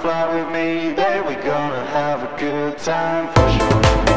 Fly with me, there we're gonna have a good time for sure.